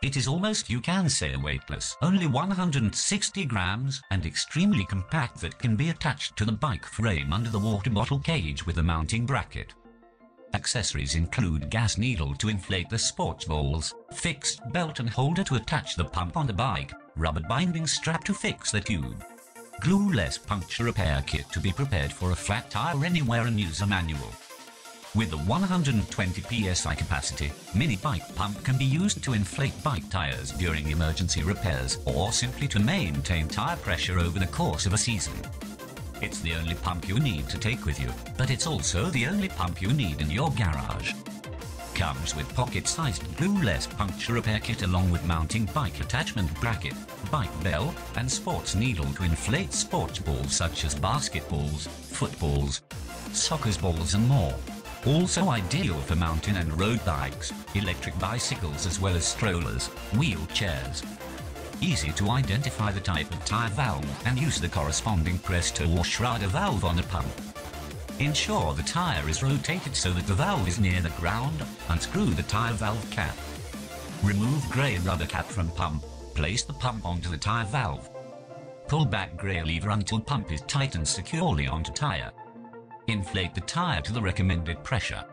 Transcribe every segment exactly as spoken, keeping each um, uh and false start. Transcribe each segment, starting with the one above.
It is almost, you can say, weightless, only one hundred sixty grams, and extremely compact, that can be attached to the bike frame under the water bottle cage with a mounting bracket. Accessories include gas needle to inflate the sports balls, fixed belt and holder to attach the pump on the bike, rubber binding strap to fix the tube, glueless puncture repair kit to be prepared for a flat tire anywhere, and user manual. With a one hundred twenty P S I capacity, mini bike pump can be used to inflate bike tires during emergency repairs or simply to maintain tire pressure over the course of a season. It's the only pump you need to take with you, but it's also the only pump you need in your garage. Comes with pocket-sized glueless puncture repair kit along with mounting bike attachment bracket, bike bell, and sports needle to inflate sports balls such as basketballs, footballs, soccer balls and more. Also ideal for mountain and road bikes, electric bicycles as well as strollers, wheelchairs. Easy to identify the type of tire valve and use the corresponding Presto or Schrader valve on the pump. Ensure the tire is rotated so that the valve is near the ground, unscrew the tire valve cap. Remove grey rubber cap from pump, place the pump onto the tire valve. Pull back grey lever until pump is tightened securely onto tire. Inflate the tire to the recommended pressure.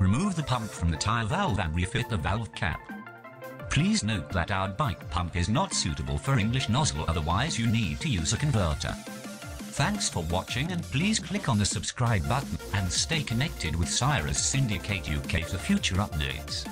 Remove the pump from the tire valve and refit the valve cap. Please note that our bike pump is not suitable for English nozzle, otherwise you need to use a converter. Thanks for watching, and please click on the subscribe button and stay connected with Cyrus Syndicate U K for future updates.